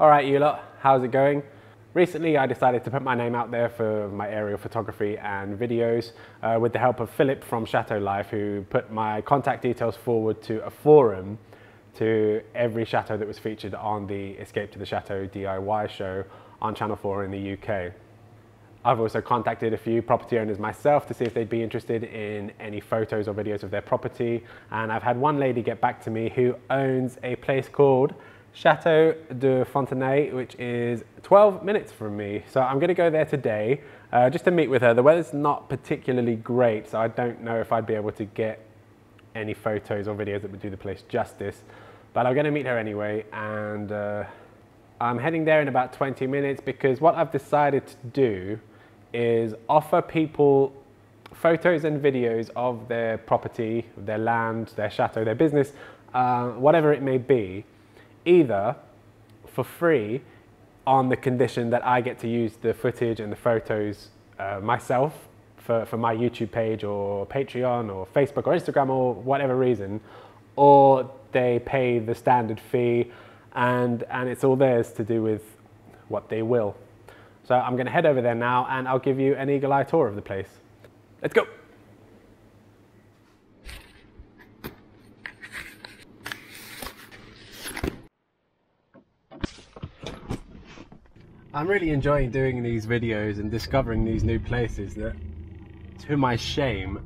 Alright you lot, how's it going? Recently I decided to put my name out there for my aerial photography and videos with the help of Philip from Chateau Life, who put my contact details forward to a forum to every chateau that was featured on the Escape to the Chateau DIY show on Channel 4 in the UK. I've also contacted a few property owners myself to see if they'd be interested in any photos or videos of their property, and I've had one lady get back to me who owns a place called Chateau de Fontenay, which is 12 minutes from me. So I'm going to go there today just to meet with her. The weather's not particularly great, so I don't know if I'd be able to get any photos or videos that would do the place justice, but I'm going to meet her anyway, and I'm heading there in about 20 minutes because what I've decided to do is offer people photos and videos of their property, their land, their chateau, their business, whatever it may be, either for free on the condition that I get to use the footage and the photos myself for my YouTube page or Patreon or Facebook or Instagram or whatever reason, or they pay the standard fee and it's all theirs to do with what they will. So I'm going to head over there now and I'll give you an eagle-eye tour of the place. Let's go! I'm really enjoying doing these videos and discovering these new places that, to my shame,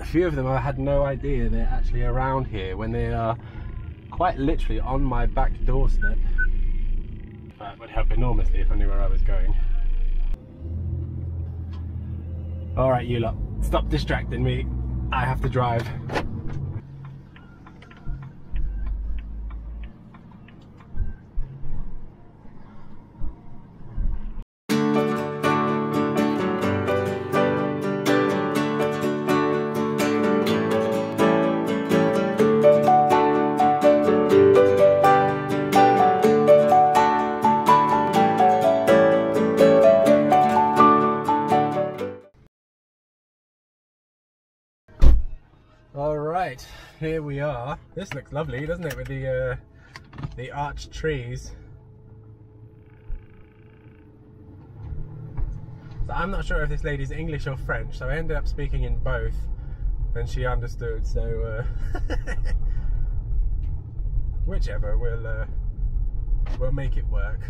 a few of them I had no idea they're actually around here when they are quite literally on my back doorstep. That would help enormously if I knew where I was going. Alright you lot, stop distracting me, I have to drive. Alright, here we are. This looks lovely, doesn't it, with the arch trees. So I'm not sure if this lady's English or French, so I ended up speaking in both and she understood, so whichever, we'll make it work.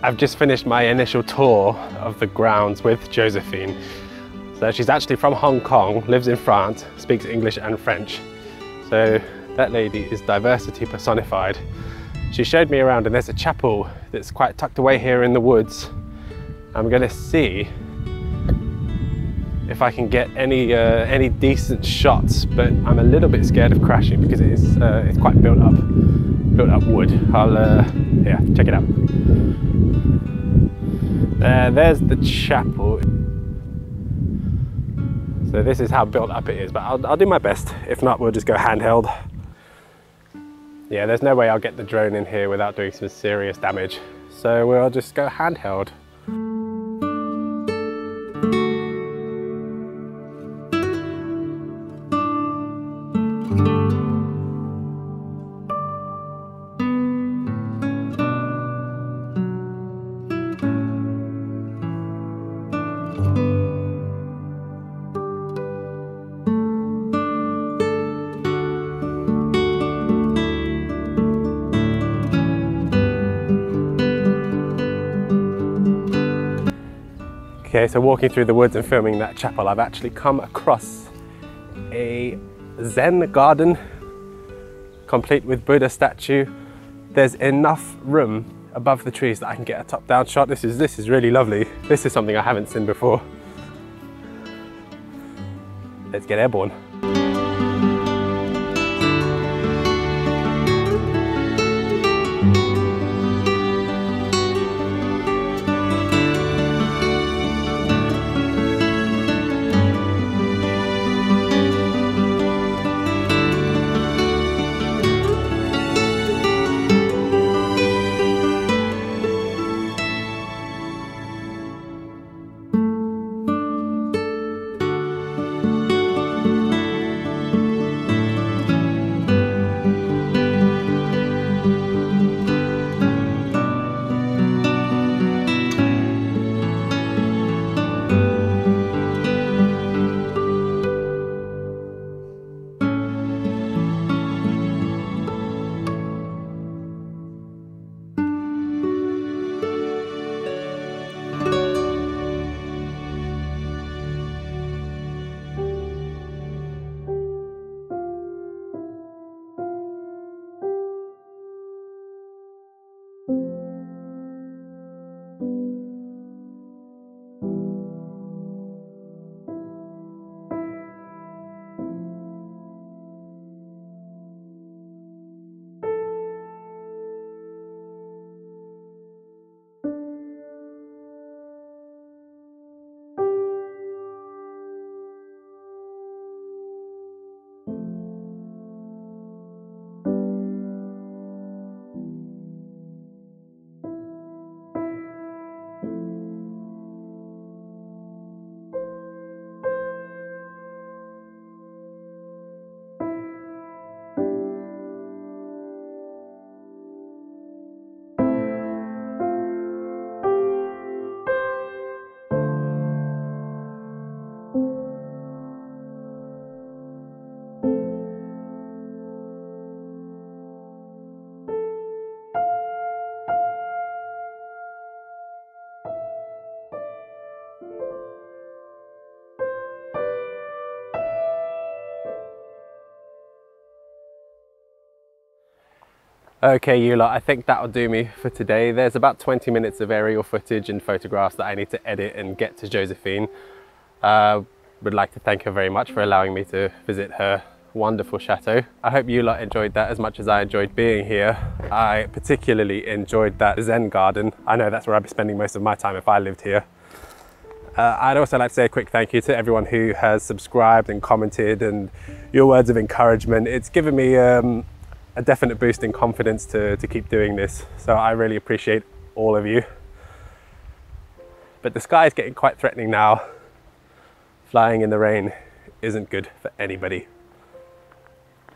I've just finished my initial tour of the grounds with Josephine. So she's actually from Hong Kong, lives in France, speaks English and French. So that lady is diversity personified. She showed me around and there's a chapel that's quite tucked away here in the woods. I'm gonna see if I can get any decent shots, but I'm a little bit scared of crashing because it's quite built up wood. Yeah, check it out. There's the chapel. So this is how built up it is, but I'll do my best. If not, we'll just go handheld. Yeah, there's no way I'll get the drone in here without doing some serious damage. So we'll just go handheld. Okay, so walking through the woods and filming that chapel, I've actually come across a Zen garden complete with Buddha statue. There's enough room above the trees that I can get a top-down shot. This is really lovely. This is something I haven't seen before. Let's get airborne. Okay, you lot, I think that'll do me for today. There's about 20 minutes of aerial footage and photographs that I need to edit and get to Josephine. Would like to thank her very much for allowing me to visit her wonderful chateau. I hope you lot enjoyed that as much as I enjoyed being here. I particularly enjoyed that Zen garden. I know that's where I'd be spending most of my time if I lived here. I'd also like to say a quick thank you to everyone who has subscribed and commented, and your words of encouragement. It's given me a definite boost in confidence to keep doing this, so I really appreciate all of you. But the sky is getting quite threatening now. Flying in the rain isn't good for anybody.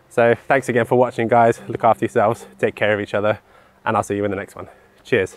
So thanks again for watching, guys. Look after yourselves, take care of each other, and I'll see you in the next one. Cheers.